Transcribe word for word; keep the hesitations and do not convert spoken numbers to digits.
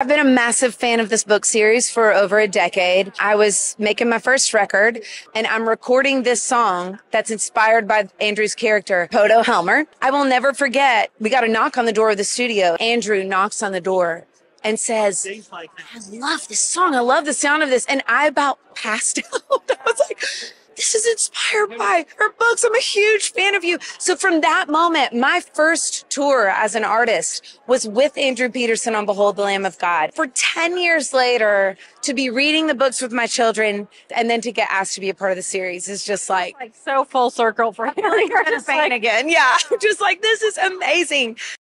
I've been a massive fan of this book series for over a decade. I was making my first record, and I'm recording this song that's inspired by Andrew's character, Podo Helmer. I will never forget, we got a knock on the door of the studio. Andrew knocks on the door and says, I love this song. I love the sound of this. And I about passed out. I was like, this is inspired by her books. I'm a huge fan of you. So from that moment, my first tour as an artist was with Andrew Peterson on Behold the Lamb of God. For ten years later, to be reading the books with my children and then to get asked to be a part of the series is just like, like so full circle for me. You're just like, again. Yeah. Just like, this is amazing.